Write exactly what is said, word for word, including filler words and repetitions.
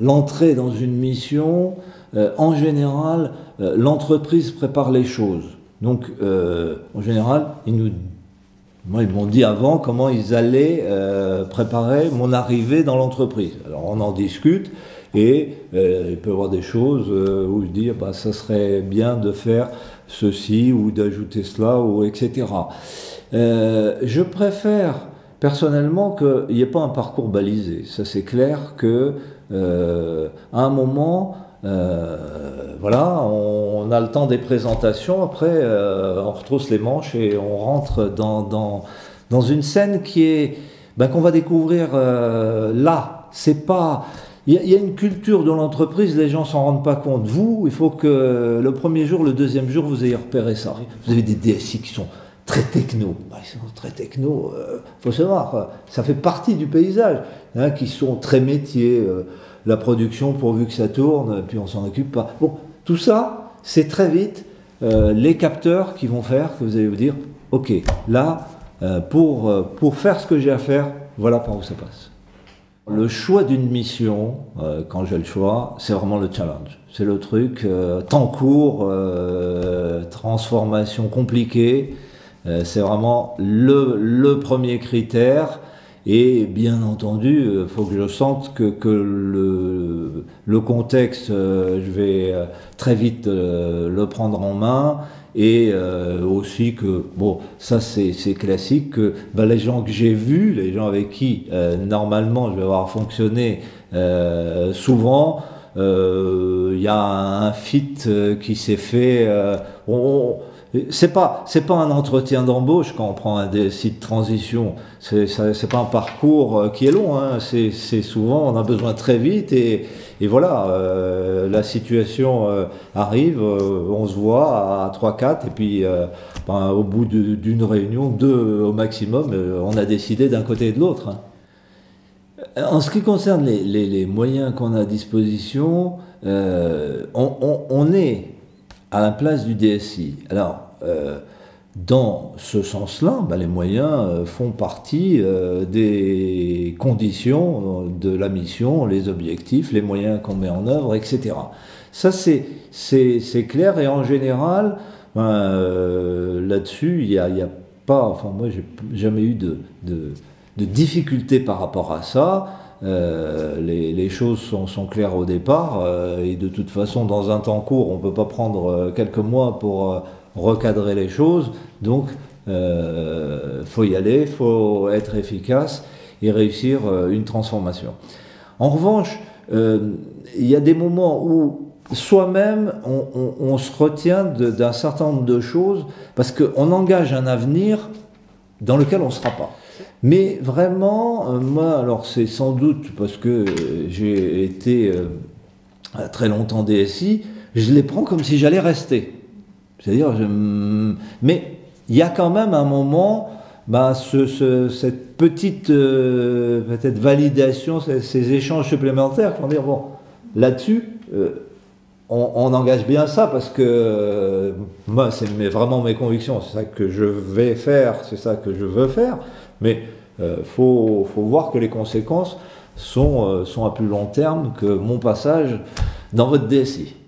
l'entrée dans une mission, euh, en général, euh, l'entreprise prépare les choses. Donc, euh, en général, ils nous, moi, ils m'ont dit avant comment ils allaient euh, préparer mon arrivée dans l'entreprise. Alors, on en discute. Et euh, il peut y avoir des choses euh, où je dis, bah, ça serait bien de faire ceci ou d'ajouter cela, ou et cetera. Euh, je préfère personnellement qu'il n'y ait pas un parcours balisé. Ça, c'est clair que euh, à un moment, euh, voilà, on, on a le temps des présentations. Après, euh, on retrousse les manches et on rentre dans, dans, dans une scène qui est, ben, qu'on va découvrir euh, là. C'est pas... Il y a une culture de l'entreprise, les gens ne s'en rendent pas compte. Vous, il faut que le premier jour, le deuxième jour, vous ayez repéré ça. Vous avez des D S I qui sont très techno. Ils sont très techno, il euh, faut savoir, ça fait partie du paysage, hein, qui sont très métiers, euh, la production pourvu que ça tourne, puis on ne s'en occupe pas. Bon, tout ça, c'est très vite euh, les capteurs qui vont faire que vous allez vous dire, ok, là, euh, pour, euh, pour faire ce que j'ai à faire, voilà par où ça passe. Le choix d'une mission, euh, quand j'ai le choix, c'est vraiment le challenge. C'est le truc, euh, temps court, euh, transformation compliquée, euh, c'est vraiment le, le premier critère. Et bien entendu, il faut que je sente que, que le, le contexte, euh, je vais euh, très vite euh, le prendre en main. Et euh, aussi que, bon, ça c'est classique, que ben, les gens que j'ai vus, les gens avec qui euh, normalement je vais avoir fonctionné euh, souvent, il euh, y a un fit qui s'est fait, euh, on, on, c'est pas, c'est pas un entretien d'embauche quand on prend un D S I de transition, c'est pas un parcours qui est long, hein, c'est souvent on a besoin très vite et... Et voilà, euh, la situation euh, arrive, euh, on se voit à trois quatre, et puis euh, ben, au bout d'une réunion, deux au maximum, euh, on a décidé d'un côté et de l'autre. Hein. En ce qui concerne les, les, les moyens qu'on a à disposition, euh, on, on, on est à la place du D S I. Alors, euh, dans ce sens-là, ben, les moyens font partie euh, des conditions de la mission, les objectifs, les moyens qu'on met en œuvre, et cetera. Ça, c'est clair, et en général, ben, euh, là-dessus, il n'y a, y a pas... Enfin, moi, j'ai jamais eu de, de, de difficultés par rapport à ça. Euh, les, les choses sont, sont claires au départ, euh, et de toute façon, dans un temps court, on ne peut pas prendre quelques mois pour... Euh, recadrer les choses, donc euh, faut y aller, faut être efficace et réussir euh, une transformation. En revanche, il euh, y a des moments où soi-même on, on, on se retient d'un certain nombre de choses parce qu'on engage un avenir dans lequel on ne sera pas. Mais vraiment, euh, moi, alors c'est sans doute parce que euh, j'ai été euh, très longtemps D S I, je les prends comme si j'allais rester. C'est-à-dire, je... mais il y a quand même un moment, bah, ce, ce, cette petite euh, peut-être validation, ces, ces échanges supplémentaires qui vont dire, bon, là-dessus, euh, on, on engage bien ça parce que euh, moi, c'est vraiment mes convictions, c'est ça que je vais faire, c'est ça que je veux faire, mais il euh, faut, faut voir que les conséquences sont, euh, sont à plus long terme que mon passage dans votre D S I.